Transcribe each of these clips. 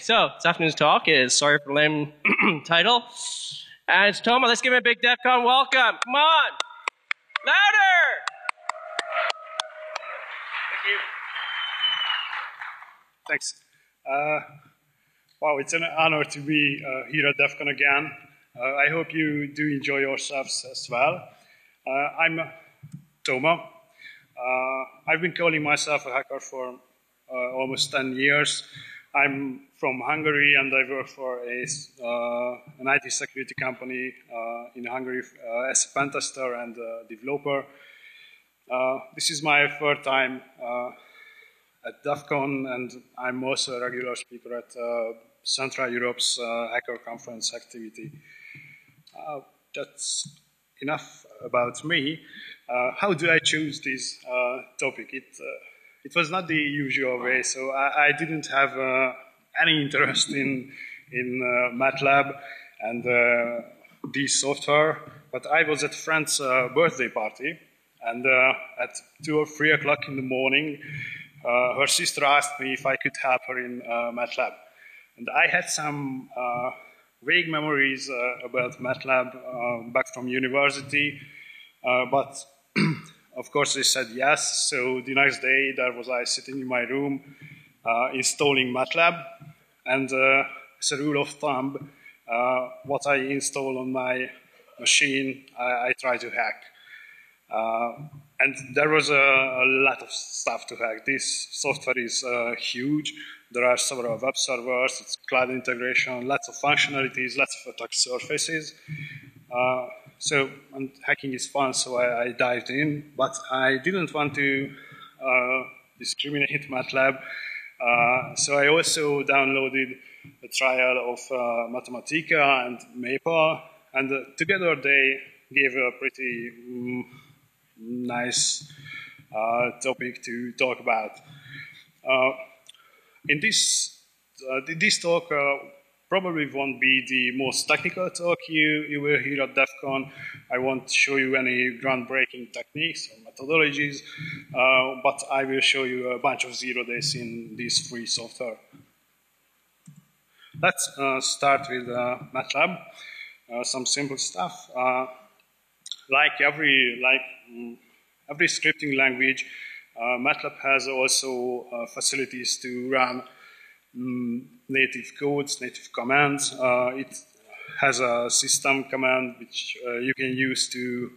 So this afternoon's talk is sorry for the lame title. And it's Toma. Let's give him a big DEF CON welcome. Come on. Louder. Thank you. Thanks. Wow, it's an honor to be here at DEF CON again. I hope you do enjoy yourselves as well. I'm Toma. I've been calling myself a hacker for almost 10 years. I'm from Hungary and I work for an IT security company in Hungary as a pen tester and developer. This is my third time at DEF CON, and I'm also a regular speaker at Central Europe's hacker conference activity. That's enough about me. How do I choose this topic? It was not the usual way, so I didn't have any interest in MATLAB and this software, but I was at a friend's birthday party, and at 2 or 3 o'clock in the morning, her sister asked me if I could help her in MATLAB. And I had some vague memories about MATLAB back from university, but of course they said yes. So the next day there was I sitting in my room installing MATLAB, and as a rule of thumb, what I install on my machine I try to hack. And there was a lot of stuff to hack. This software is huge. There are several web servers, it's cloud integration, lots of functionalities, lots of attack surfaces. And hacking is fun, so I dived in. But I didn't want to discriminate MATLAB. So I also downloaded a trial of Mathematica and Maple. And together they gave a pretty nice topic to talk about. In this talk, probably won't be the most technical talk you will hear at DEF CON. I won't show you any groundbreaking techniques or methodologies, but I will show you a bunch of 0 days in this free software. Let's start with MATLAB, some simple stuff. Like every scripting language, MATLAB has also facilities to run native codes, native commands. It has a system command which you can use to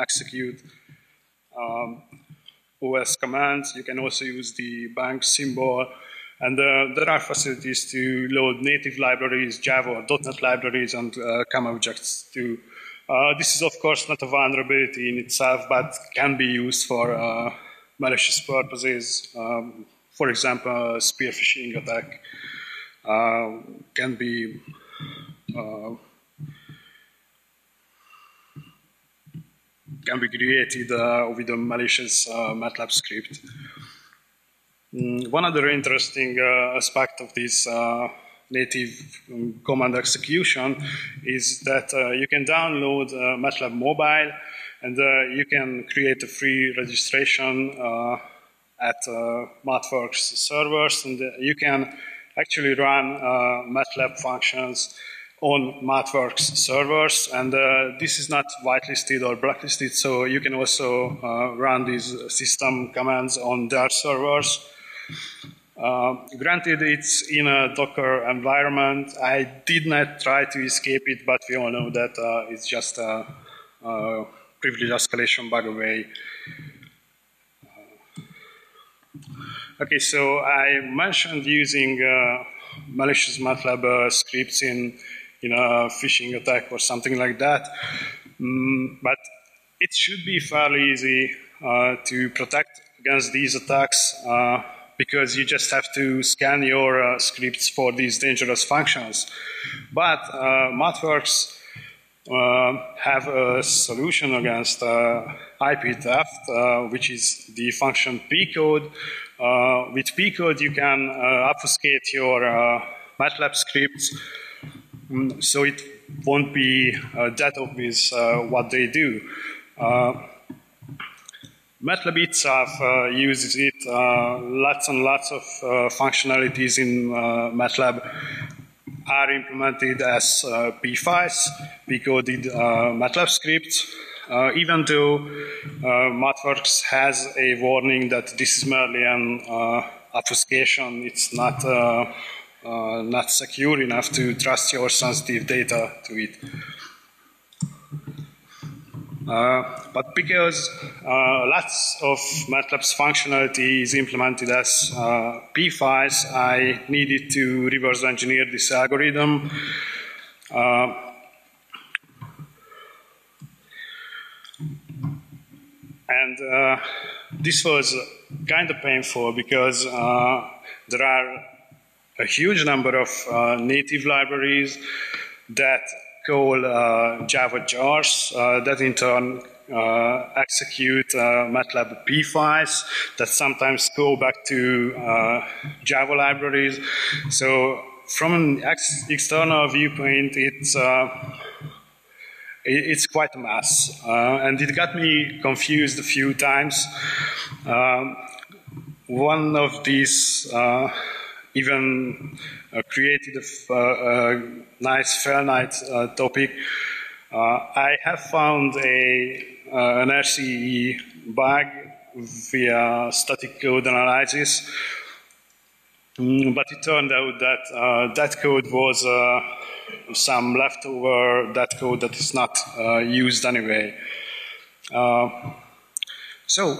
execute OS commands. You can also use the bank symbol. And there are facilities to load native libraries, Java or .NET libraries, and CAM objects too. This is, of course, not a vulnerability in itself, but can be used for malicious purposes. For example, spear phishing attack can be created with a malicious MATLAB script. One other interesting aspect of this native command execution is that you can download MATLAB Mobile, and you can create a free registration at MathWorks servers, and you can actually run MATLAB functions on MathWorks servers, and this is not whitelisted or blacklisted, so you can also run these system commands on their servers. Granted, it's in a Docker environment. I did not try to escape it, but we all know that it's just a privilege escalation bug away. Okay, so I mentioned using malicious MATLAB scripts in a phishing attack or something like that, but it should be fairly easy to protect against these attacks because you just have to scan your scripts for these dangerous functions. But MathWorks have a solution against IP theft, which is the function P-code. With P-code, you can obfuscate your MATLAB scripts, so it won't be that obvious what they do. MATLAB itself uses it, lots and lots of functionalities in MATLAB are implemented as P-files, P-coded MATLAB scripts, even though MathWorks has a warning that this is merely an obfuscation, it's not not secure enough to trust your sensitive data to it. But because lots of MATLAB's functionality is implemented as P-files, I needed to reverse engineer this algorithm. And this was kind of painful because there are a huge number of native libraries that call Java jars that in turn execute MATLAB P-files that sometimes go back to Java libraries. So from an external viewpoint, it's quite a mess. And it got me confused a few times. One of these even created a nice Fail Night topic. I have found an RCE bug via static code analysis, but it turned out that that code was some leftover that code that is not used anyway. So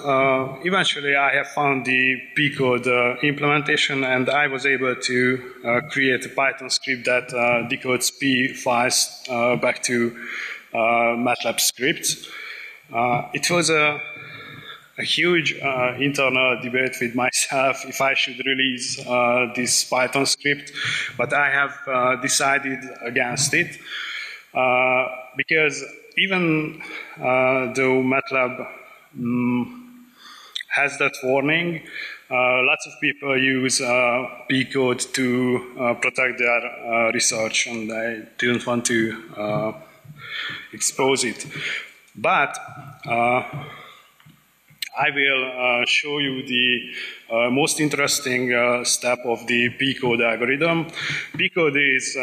eventually I have found the P-code implementation, and I was able to create a Python script that decodes P-files back to MATLAB scripts. It was a huge internal debate with myself if I should release this Python script, but I have decided against it because even though MATLAB has that warning, lots of people use P-code to protect their research, and I didn't want to expose it. But I will show you the most interesting step of the P-code algorithm. P-code is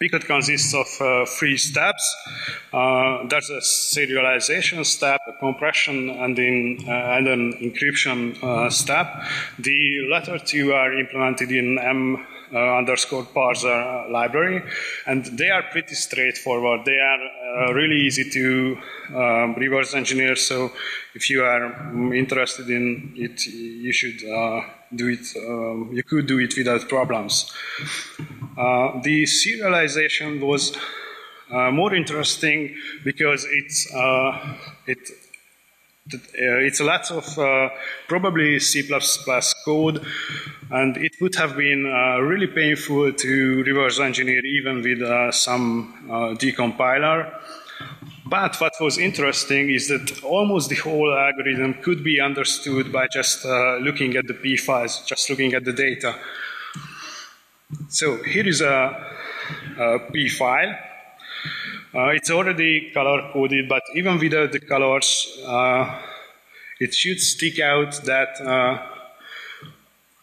P-code consists of three steps. There's a serialization step, a compression, and an encryption step. The latter two are implemented in M underscore parser library, and they are pretty straightforward. They are really easy to reverse engineer, so if you are interested in it, you should do it, you could do it without problems. The serialization was more interesting because it's lots of probably C++ code, and it would have been really painful to reverse engineer even with some decompiler. But what was interesting is that almost the whole algorithm could be understood by just looking at the P-files, just looking at the data. So here is a P-file. It's already color-coded, but even without the colors, it should stick out that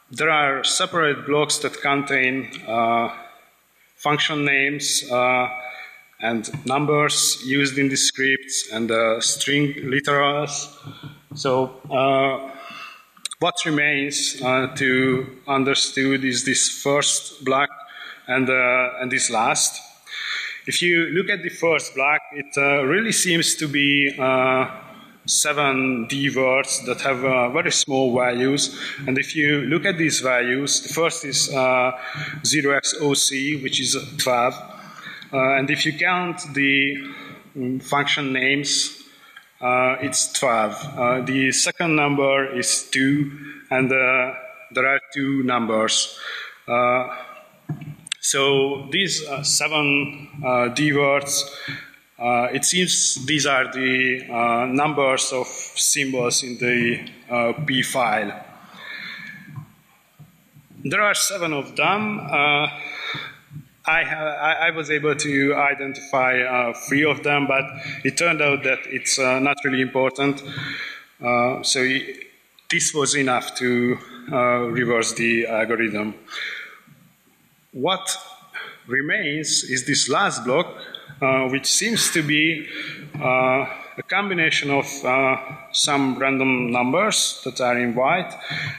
there are separate blocks that contain function names and numbers used in the scripts and string literals. So what remains to understood is this first block and this last. If you look at the first block, it really seems to be 7 D words that have very small values, and if you look at these values, the first is 0xOC, which is 12, and if you count the function names, it's 12. The second number is 2, and there are 2 numbers. So these 7 D words, it seems these are the numbers of symbols in the P file. There are 7 of them. I was able to identify 3 of them, but it turned out that it's not really important. This was enough to reverse the algorithm. What remains is this last block, which seems to be a combination of some random numbers that are in white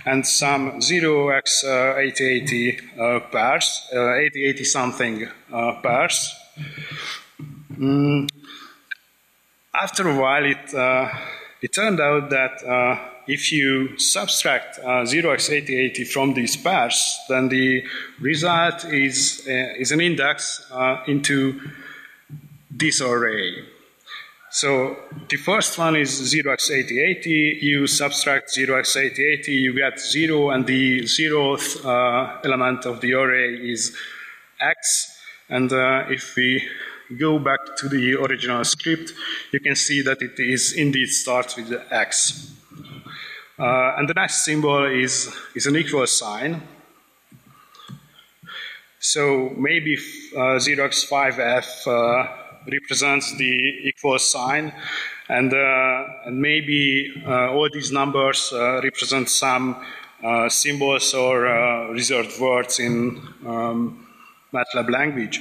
and some 0x8080 pairs, 8080 something pairs. After a while, it turned out that if you subtract 0x8080 from these pairs, then the result is an index into this array. So the first one is 0x8080, you subtract 0x8080, you get 0, and the 0th element of the array is x, and if we go back to the original script, you can see that it is indeed starts with the x. And the next symbol is an equal sign. So maybe 0x5f represents the equal sign, and maybe all these numbers represent some symbols or reserved words in MATLAB language.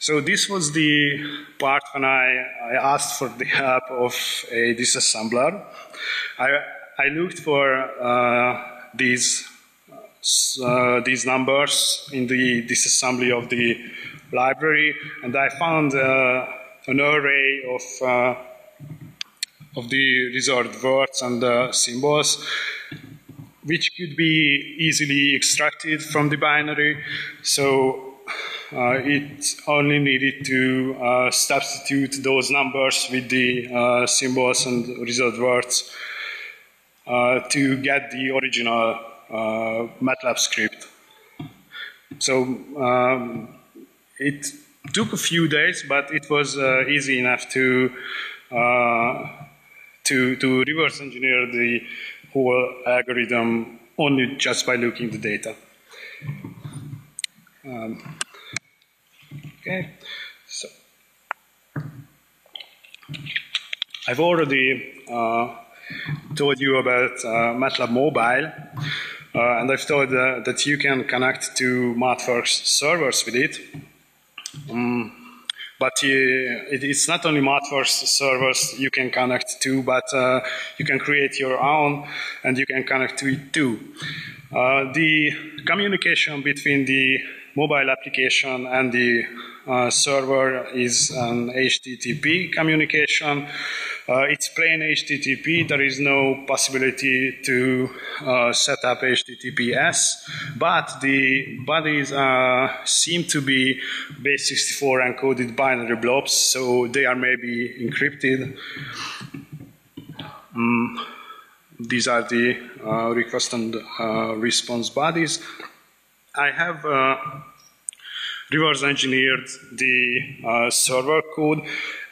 So this was the part when I asked for the help of a disassembler. I looked for these numbers in the disassembly of the library, and I found an array of the reserved words and symbols, which could be easily extracted from the binary. So it only needed to substitute those numbers with the symbols and reserved words to get the original MATLAB script. So it took a few days, but it was easy enough to reverse engineer the whole algorithm only just by looking at the data. Okay, so I've already told you about MATLAB Mobile, and I've told that you can connect to MathWorks servers with it. But it's not only MathWorks servers you can connect to, but you can create your own, and you can connect to it too. The communication between the mobile application and the server is an HTTP communication. It's plain HTTP. There is no possibility to set up HTTPS, but the bodies seem to be base64 encoded binary blobs, so they are maybe encrypted. These are the request and response bodies. I have reverse engineered the server code,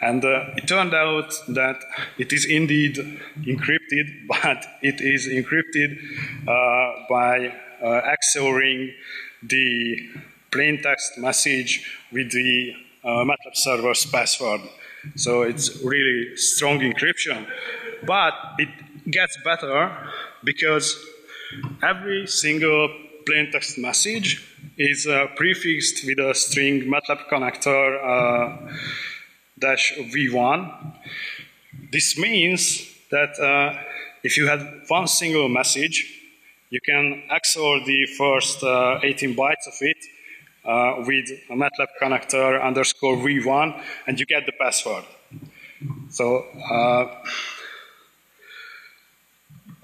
and it turned out that it is indeed encrypted, but it is encrypted by XORing the plain text message with the MATLAB server's password. So it's really strong encryption, but it gets better because every single plain text message is prefixed with a string MATLAB connector -v1. This means that if you had one single message, you can XOR the first 18 bytes of it with a MATLAB connector _v1, and you get the password. So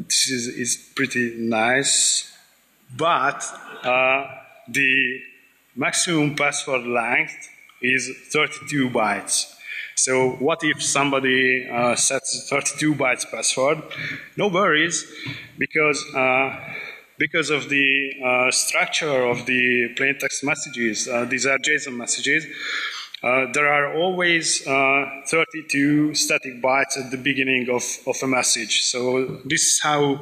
this is pretty nice, but the maximum password length is 32 bytes. So what if somebody sets 32 bytes password? No worries, because of the structure of the plain text messages, these are JSON messages, there are always 32 static bytes at the beginning of a message. So this is how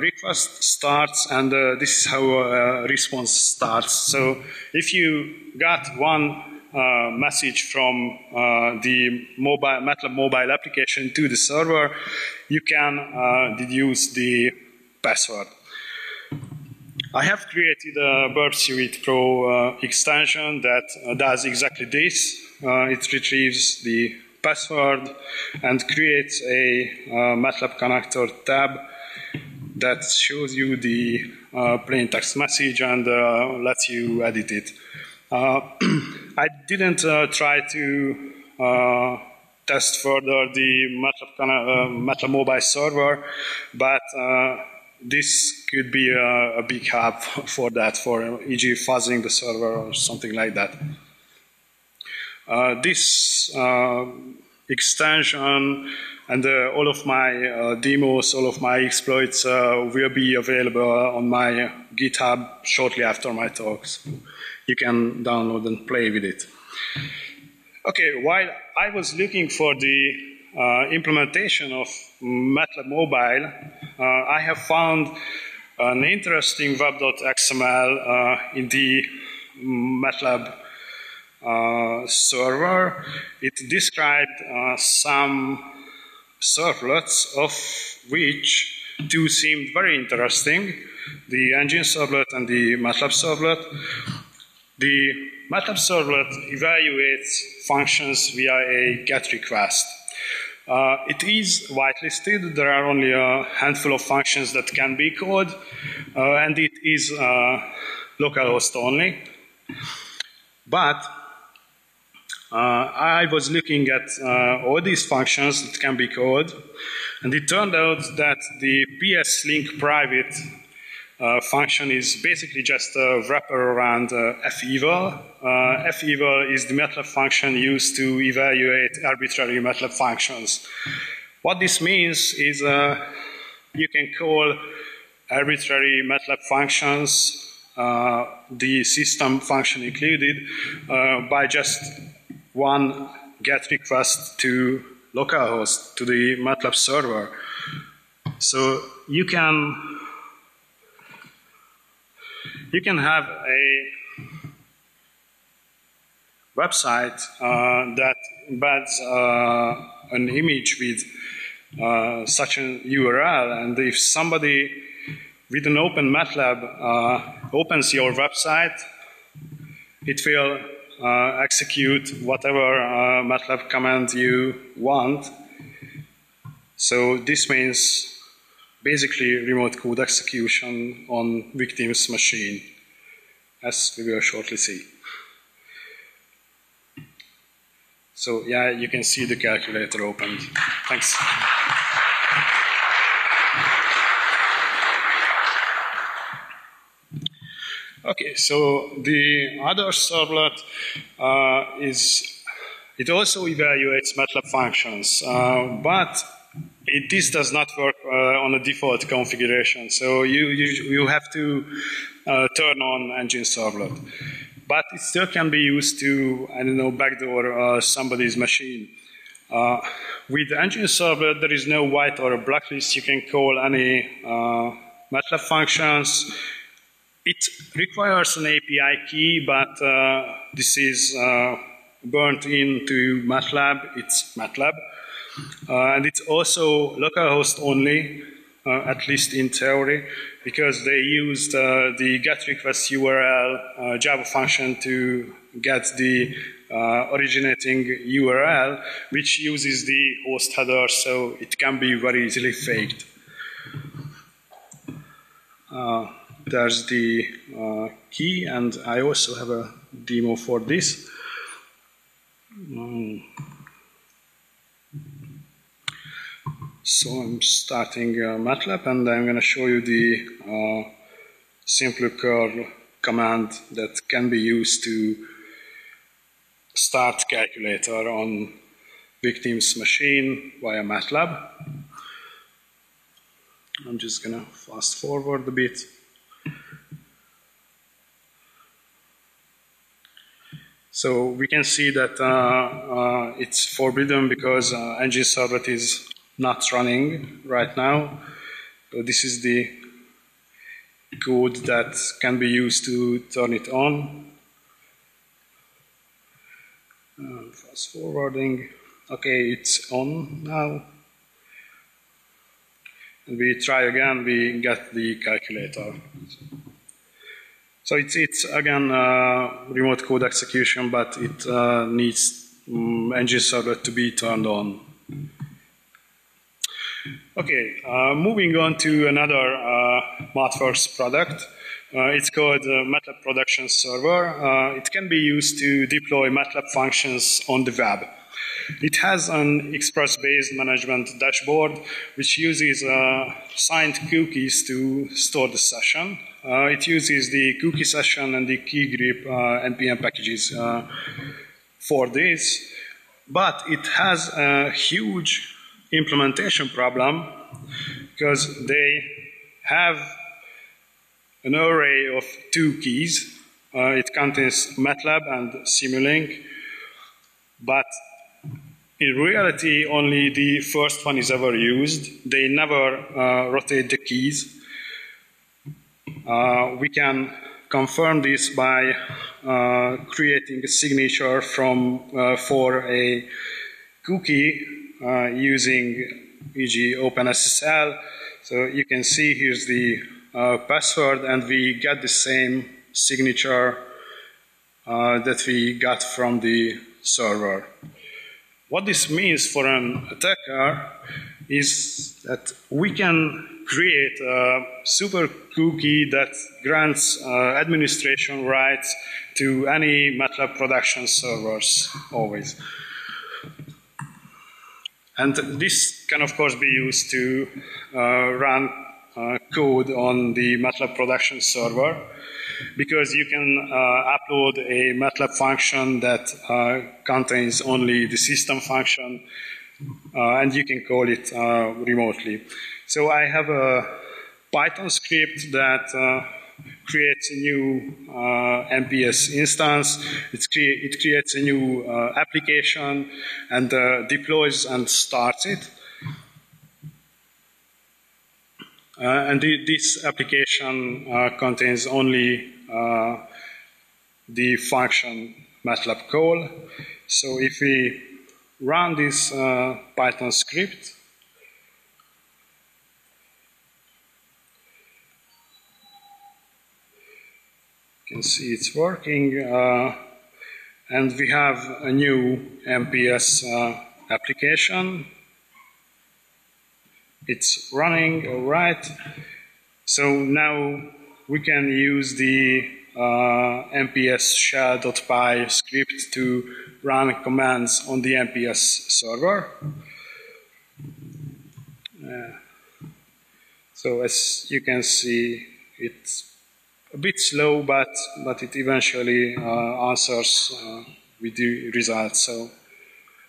request starts, and this is how response starts. So if you got one message from the mobile, MATLAB mobile application to the server, you can deduce the password. I have created a Burp Suite Pro extension that does exactly this. It retrieves the password and creates a MATLAB connector tab that shows you the plain text message and lets you edit it. I didn't try to test further the MATLAB mobile server, but this could be a big help for that, for e.g. fuzzing the server or something like that. This extension and all of my demos, all of my exploits will be available on my GitHub shortly after my talks. You can download and play with it. Okay, while I was looking for the implementation of MATLAB Mobile, I have found an interesting web.xml in the MATLAB server. It described some servlets, of which two seemed very interesting, the engine servlet and the MATLAB servlet. The MATLAB servlet evaluates functions via a GET request. It is whitelisted. There are only a handful of functions that can be called, and it is localhost only. But I was looking at all these functions that can be called, and it turned out that the PSLink private function is basically just a wrapper around fEVAL. fEVAL is the MATLAB function used to evaluate arbitrary MATLAB functions. What this means is you can call arbitrary MATLAB functions, the system function included, by just one GET request to localhost, to the MATLAB server. So you can have a website that embeds an image with such an URL, and if somebody with an open MATLAB opens your website, it will execute whatever MATLAB command you want. So this means basically remote code execution on victim's machine, as we will shortly see. So yeah, you can see the calculator opened. Thanks. Okay, so the other servlet it also evaluates MATLAB functions, but this does not work on a default configuration, so you have to turn on engine servlet. But it still can be used to, I don't know, backdoor somebody's machine. With engine servlet, there is no white or a blacklist. You can call any MATLAB functions. It requires an API key, but this is burnt into MATLAB. It's MATLAB. And it's also localhost only, at least in theory, because they used the get request URL Java function to get the originating URL, which uses the host header, so it can be very easily faked. There's the key, and I also have a demo for this. So I'm starting MATLAB, and I'm going to show you the simple curl command that can be used to start calculator on victim's machine via MATLAB. I'm just going to fast forward a bit. So we can see that it's forbidden because engine servlet is not running right now. But this is the code that can be used to turn it on. Fast forwarding. Okay, it's on now. And we try again, we get the calculator. So it's again remote code execution, but it needs engine server to be turned on. Okay, moving on to another MathWorks product. It's called MATLAB Production Server. It can be used to deploy MATLAB functions on the web. It has an Express-based management dashboard which uses signed cookies to store the session. It uses the cookie session and the key grip NPM packages for this, but it has a huge implementation problem because they have an array of 2 keys. It contains MATLAB and Simulink, but in reality, only the first one is ever used. They never rotate the keys. We can confirm this by creating a signature from for a cookie using, e.g., OpenSSL. So you can see here's the password, and we get the same signature that we got from the server. What this means for an attacker is that we can create a super cookie that grants administration rights to any MATLAB production servers always. And this can of course be used to run code on the MATLAB production server, because you can upload a MATLAB function that contains only the system function, and you can call it remotely. So I have a Python script that creates a new MPS instance. It creates a new application and deploys and starts it. And this application contains only the function MATLAB call. So if we run this Python script, you can see it's working, and we have a new MPS application. It's running, all right. So now we can use the MPS shell.py script to run commands on the MPS server. So as you can see, it's a bit slow, but it eventually answers with the results. So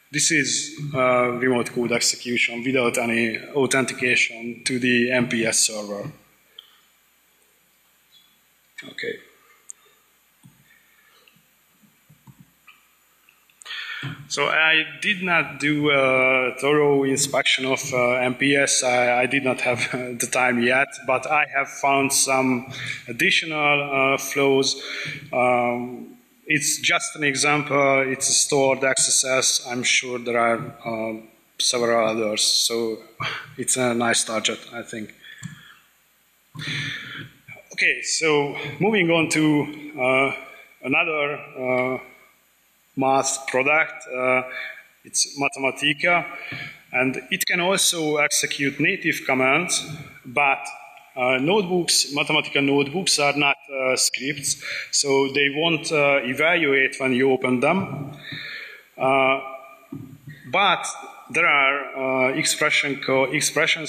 this is remote code execution without any authentication to the MPS server. Okay. So I did not do a thorough inspection of MPS. I did not have the time yet, but I have found some additional flows. It's just an example. It's a stored XSS. I'm sure there are several others, so it's a nice target, I think. Okay, so moving on to another math product. It's Mathematica, and it can also execute native commands, but notebooks, Mathematica notebooks are not scripts, so they won't evaluate when you open them. But there are expressions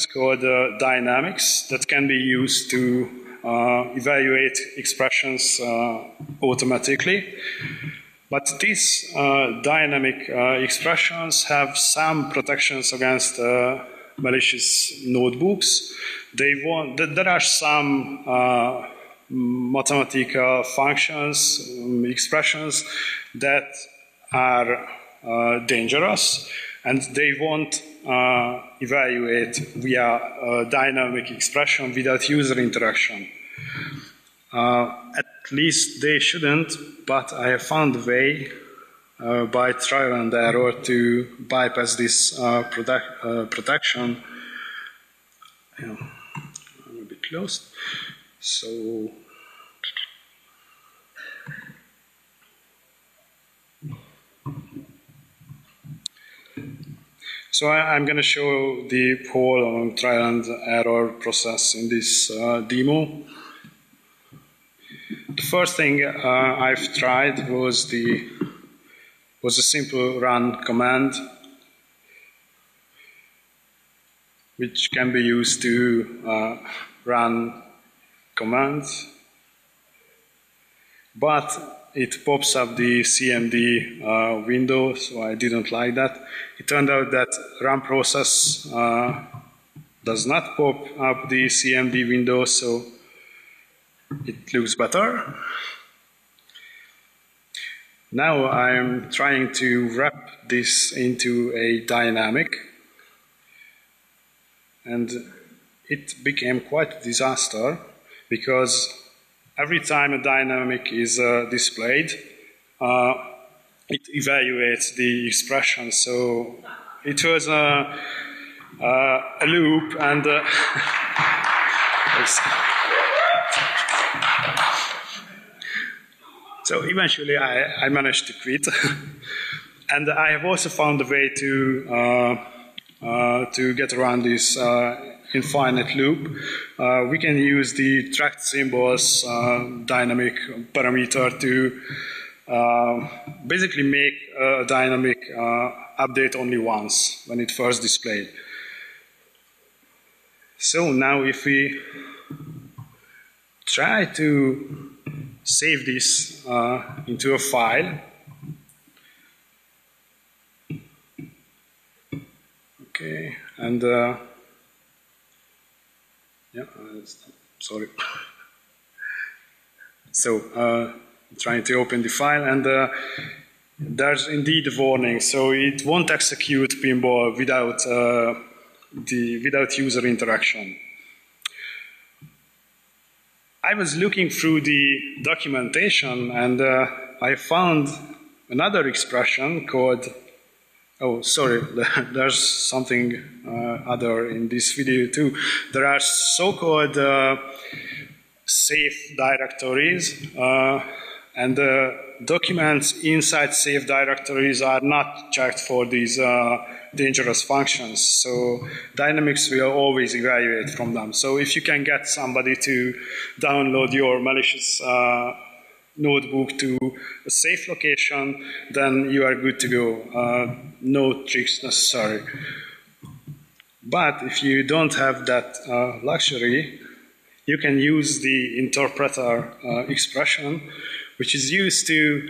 called dynamics that can be used to evaluate expressions automatically. But these dynamic expressions have some protections against malicious notebooks. There are some Mathematica functions, expressions that are dangerous, and they won't evaluate via a dynamic expression without user interaction. At least they shouldn't, but I have found a way by trial and error to bypass this protection. I'm a bit lost. So I'm going to show the poll on trial and error process in this demo. The first thing I've tried was a simple run command, which can be used to run commands, but it pops up the CMD window, so I didn't like that. It turned out that run process does not pop up the CMD window, so it looks better. Now I'm trying to wrap this into a dynamic, and it became quite a disaster, because every time a dynamic is displayed, it evaluates the expression. So it was a loop, and so eventually I managed to quit. And I have also found a way to get around this infinite loop. We can use the tracked symbols dynamic parameter to basically make a dynamic update only once when it first displayed. So now if we try to save this into a file, okay, and yeah, sorry. So trying to open the file, and there's indeed a warning. So it won't execute pinball without without user interaction. I was looking through the documentation, and I found another expression called. Oh, sorry, there's something other in this video too. There are so-called safe directories, and documents inside safe directories are not checked for these dangerous functions. So Dynamics will always evaluate from them. So if you can get somebody to download your malicious notebook to a safe location, then you are good to go. No tricks necessary. But if you don't have that luxury, you can use the interpreter expression, which is used to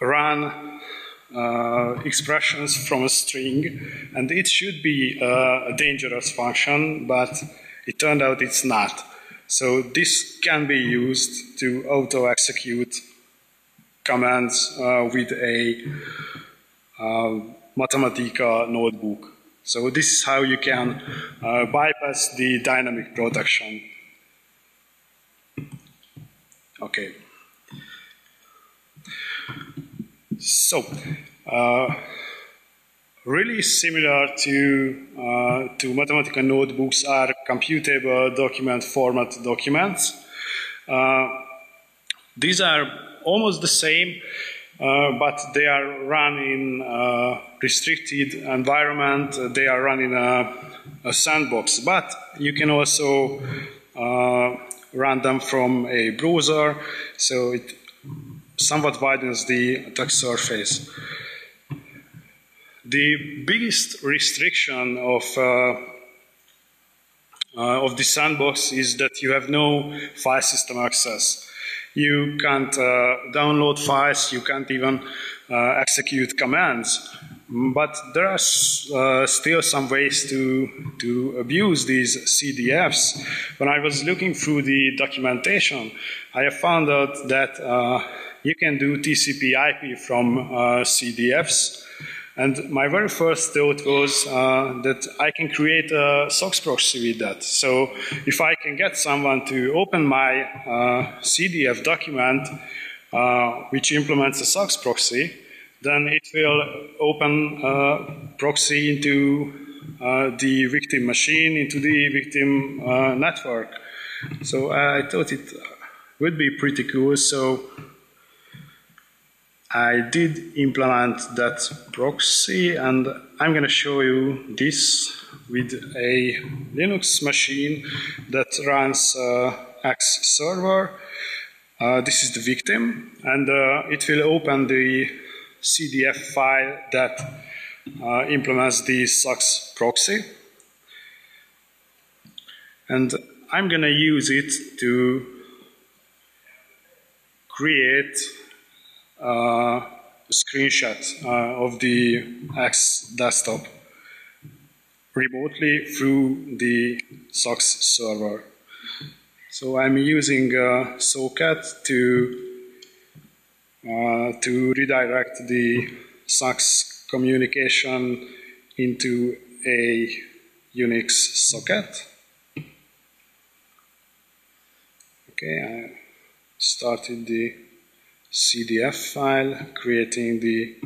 run expressions from a string, and it should be a dangerous function, but it turned out it's not. So this can be used to auto-execute commands with a Mathematica notebook. So this is how you can bypass the dynamic protection. Okay. So really similar to Mathematica notebooks are computable document format documents. These are almost the same, but they are run in a restricted environment. They are run in a sandbox, but you can also run them from a browser, so it somewhat widens the attack surface. The biggest restriction of the sandbox is that you have no file system access. You can't download files, you can't even execute commands. But there are still some ways to abuse these CDFs. When I was looking through the documentation, I found out that you can do TCP/IP from CDFs. And my very first thought was that I can create a SOX proxy with that. So if I can get someone to open my CDF document, which implements a SOX proxy, then it will open a proxy into the victim machine, into the victim network. So I thought it would be pretty cool, so I did implement that proxy, and I'm going to show you this with a Linux machine that runs X server. This is the victim, and it will open the CDF file that implements the SOX proxy. And I'm going to use it to create a screenshot of the X desktop remotely through the SOX server. So I'm using SOCAT to redirect the SOX communication into a Unix socket. Okay, I started the CDF file, creating the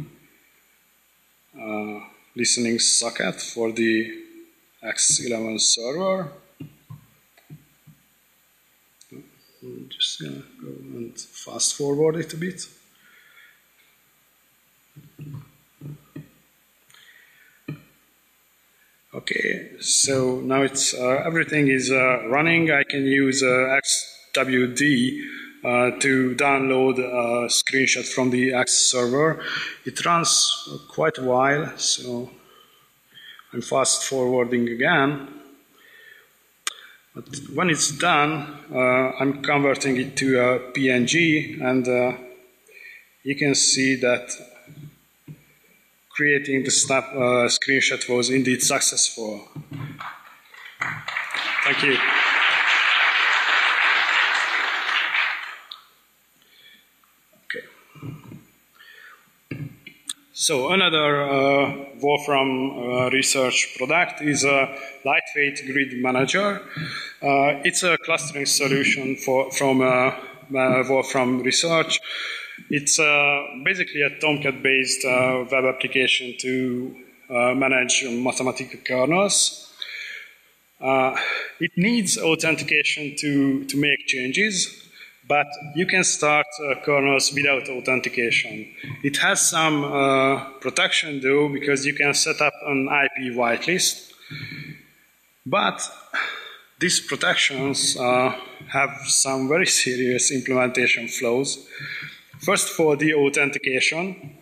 listening socket for the X11 server. I'm just gonna go and fast forward it a bit. Okay, so now it's everything is running. I can use XWD to download a screenshot from the X server. It runs quite a while, so I'm fast forwarding again. But when it's done, I'm converting it to a PNG, and you can see that creating the snap screenshot was indeed successful. Thank you. So another Wolfram research product is a Lightweight Grid Manager. It's a clustering solution from Wolfram Research. It's basically a Tomcat-based web application to manage Mathematica kernels. It needs authentication to make changes, but you can start kernels without authentication. It has some protection though, because you can set up an IP whitelist. But these protections have some very serious implementation flaws. First, for the authentication,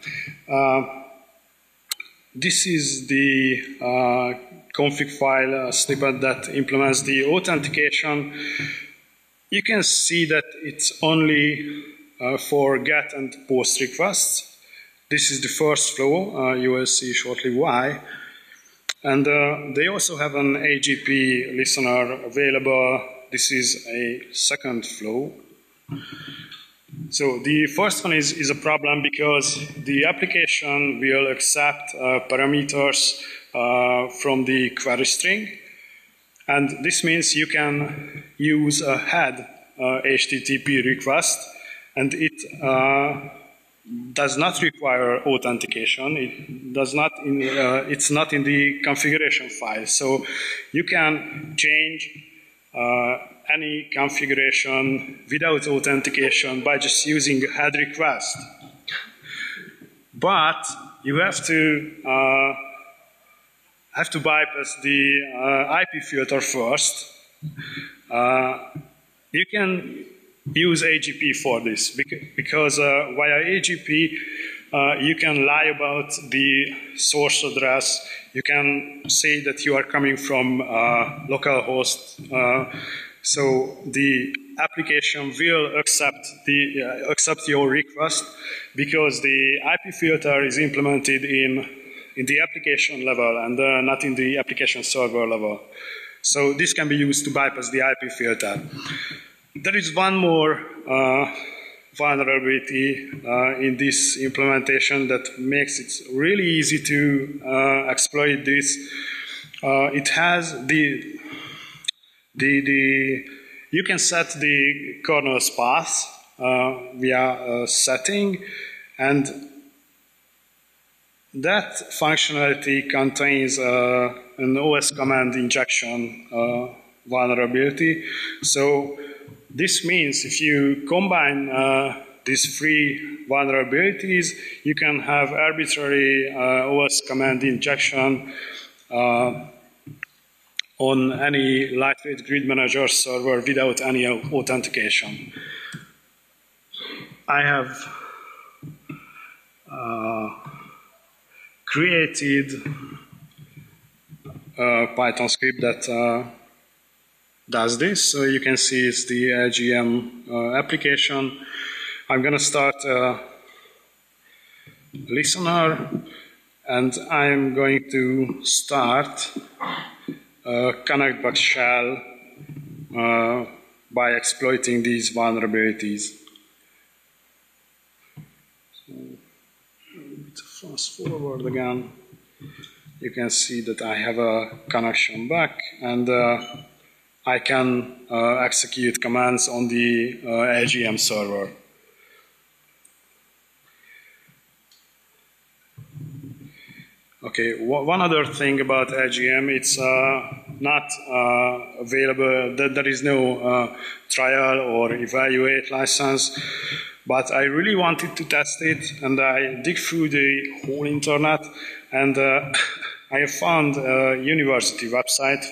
this is the config file snippet that implements the authentication. You can see that it's only for GET and POST requests. This is the first flow, you will see shortly why. And they also have an AGP listener available. This is a second flow. So the first one is a problem because the application will accept parameters from the query string. And this means you can use a head HTTP request, and it does not require authentication. It does not. It's not in the configuration file, so you can change any configuration without authentication by just using a head request. But you have to. I have to bypass the IP filter first. You can use AGP for this because via AGP you can lie about the source address. You can say that you are coming from localhost, so the application will accept your request because the IP filter is implemented in the application level and not in the application server level. So this can be used to bypass the IP filter. There is one more vulnerability in this implementation that makes it really easy to exploit this. It has you can set the kernel's path via setting, and that functionality contains an OS command injection vulnerability. So this means if you combine these three vulnerabilities, you can have arbitrary OS command injection on any Lightweight Grid Manager server without any authentication. I have created a Python script that does this. So you can see it's the IGM application. I'm gonna start a listener, and I'm going to start a ConnectBox shell by exploiting these vulnerabilities. So, fast forward again, you can see that I have a connection back, and I can execute commands on the AGM server. Okay, one other thing about AGM, it's not available, there is no trial or evaluate license, but I really wanted to test it, and I dig through the whole internet, and I found a university website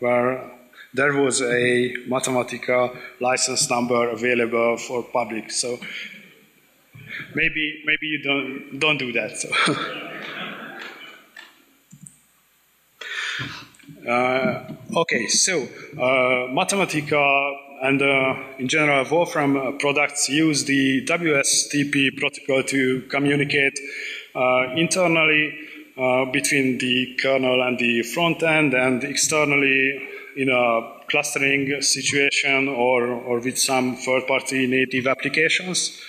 where there was a Mathematica license number available for public, so maybe you don't do that. So. Okay, so Mathematica and in general Wolfram products use the WSTP protocol to communicate internally between the kernel and the front end, and externally in a clustering situation or with some third-party native applications.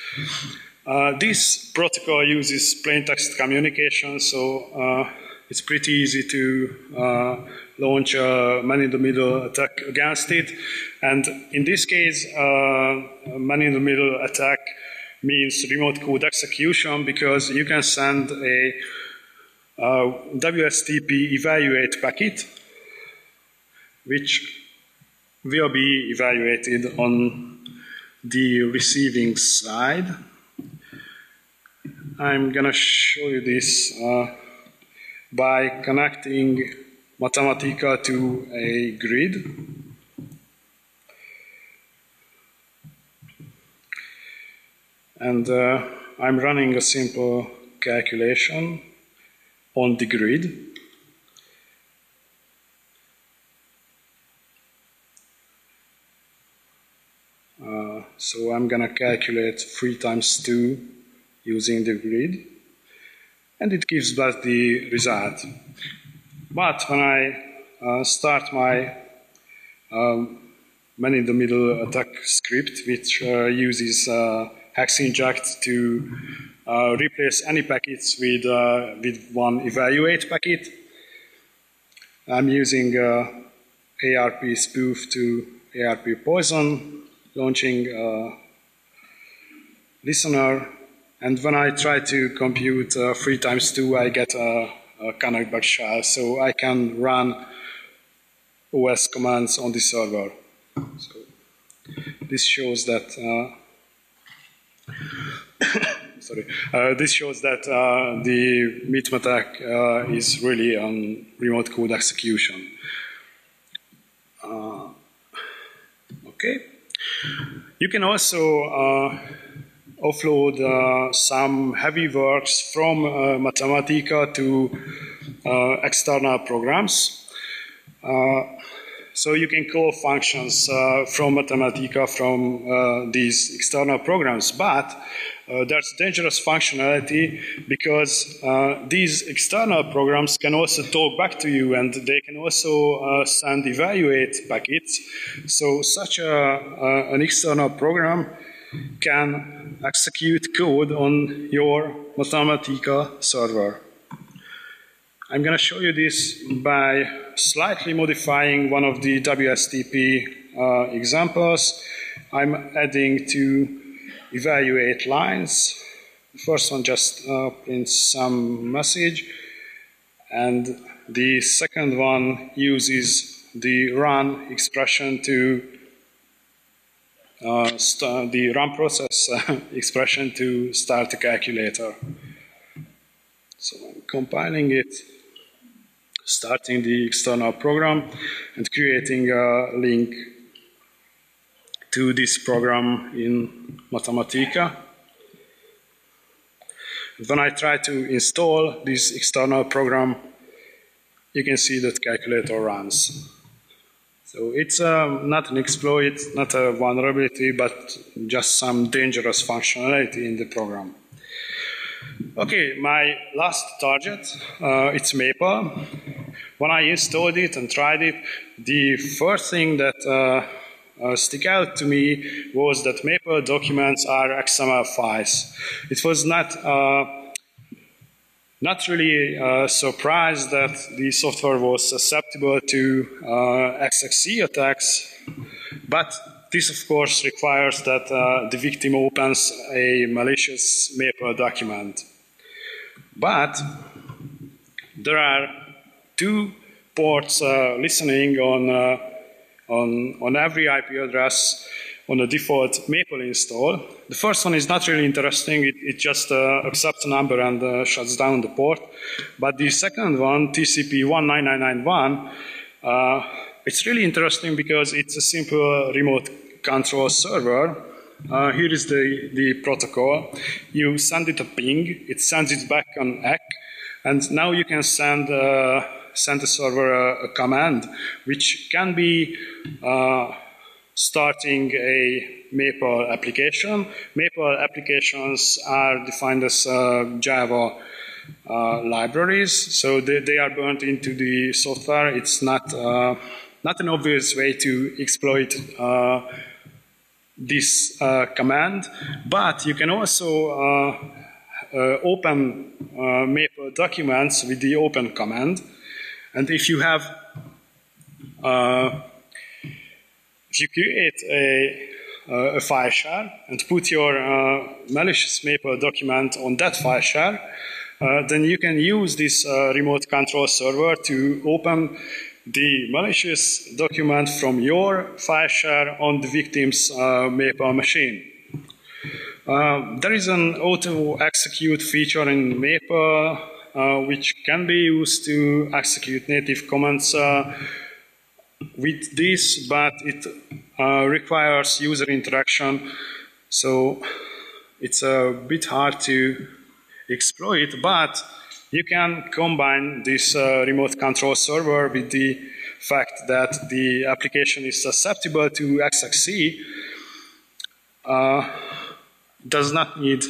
This protocol uses plain text communication, so it's pretty easy to launch a man-in-the-middle attack against it. And in this case, man-in-the-middle attack means remote code execution, because you can send a WSTP evaluate packet, which will be evaluated on the receiving side. I'm gonna show you this by connecting Mathematica to a grid. And I'm running a simple calculation on the grid. So I'm gonna calculate 3 times 2 using the grid, and it gives us the result. But when I start my man-in-the-middle attack script, which uses hex inject to replace any packets with one evaluate packet, I'm using ARP spoof to ARP poison, launching listener, and when I try to compute 3 times 2, I get a ConnectBox shell, so I can run OS commands on the server. So this shows that sorry, this shows that the MITM attack is really on remote code execution. Okay, you can also offload some heavy works from Mathematica to external programs. So you can call functions from Mathematica from these external programs, but that's dangerous functionality, because these external programs can also talk back to you, and they can also send evaluate packets. So such an external program can execute code on your Mathematica server. I'm going to show you this by slightly modifying one of the WSTP examples. I'm adding two evaluate lines. The first one just prints some message, and the second one uses the run expression to the run process expression to start the calculator. So I'm compiling it, starting the external program, and creating a link to this program in Mathematica. When I try to install this external program, you can see that calculator runs. So it's not an exploit, not a vulnerability, but just some dangerous functionality in the program. Okay, my last target, it's Maple. When I installed it and tried it, the first thing that stick out to me was that Maple documents are XML files. It was not really surprised that the software was susceptible to XXE attacks, but this of course requires that the victim opens a malicious Maple document. But there are two ports listening on every IP address on the default Maple install. The first one is not really interesting, it just accepts a number and shuts down the port. But the second one, TCP 19991, it's really interesting because it's a simple remote control server. Here is the protocol. You send it a ping, it sends it back on ACK, and now you can send the server a command, which can be starting a Maple application. Maple applications are defined as Java libraries, so they are burnt into the software. It's not an obvious way to exploit this command, but you can also open Maple documents with the open command. And if you have if you create a file share and put your malicious Maple document on that file share, then you can use this remote control server to open the malicious document from your file share on the victim's Maple machine. There is an auto-execute feature in Maple which can be used to execute native commands with this, but it requires user interaction, so it's a bit hard to exploit, but you can combine this remote control server with the fact that the application is susceptible to XXE, does not need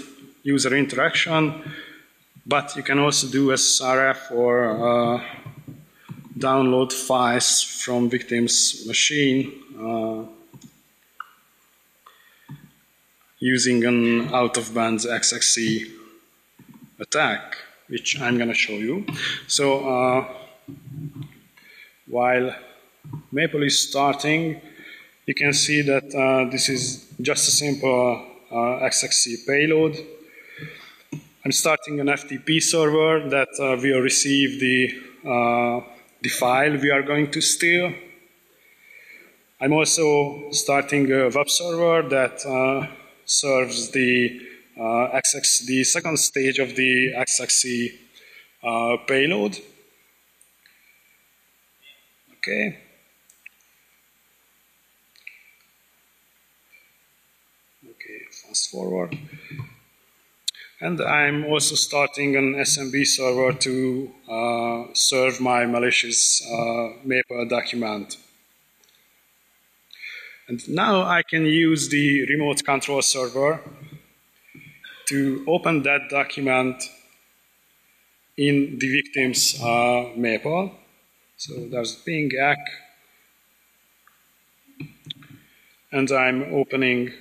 user interaction, but you can also do SRF or download files from victim's machine using an out-of-band XXE attack, which I'm going to show you. So while Maple is starting, you can see that this is just a simple XXE payload. I'm starting an FTP server that will receive the file we are going to steal. I'm also starting a web server that serves the second stage of the XXE payload. Okay. Okay, fast forward. And I'm also starting an SMB server to serve my malicious Maple document. And now I can use the remote control server to open that document in the victim's Maple. So there's ping ACK, and I'm opening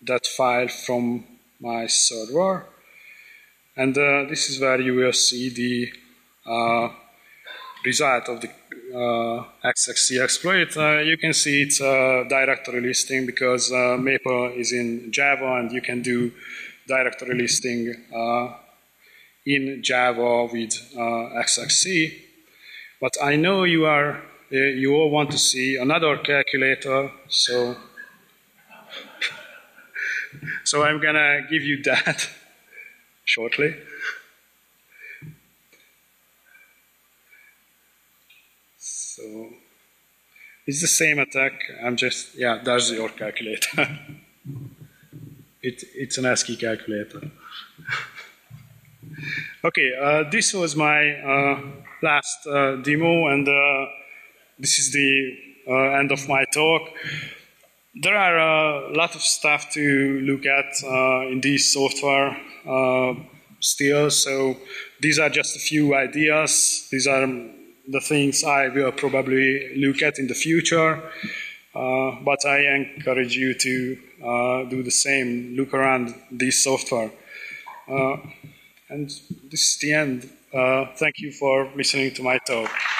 that file from my server. And this is where you will see the result of the XXE exploit, you can see it's directory listing because Maple is in Java, and you can do directory listing in Java with XXE. But I know you are you all want to see another calculator, so I'm gonna give you that shortly. So it's the same attack. I'm just That's your calculator. It's an ASCII calculator. Okay, this was my last demo, and this is the end of my talk. There are a lot of stuff to look at in this software still, so these are just a few ideas. These are the things I will probably look at in the future, but I encourage you to do the same, look around this software. And this is the end. Thank you for listening to my talk.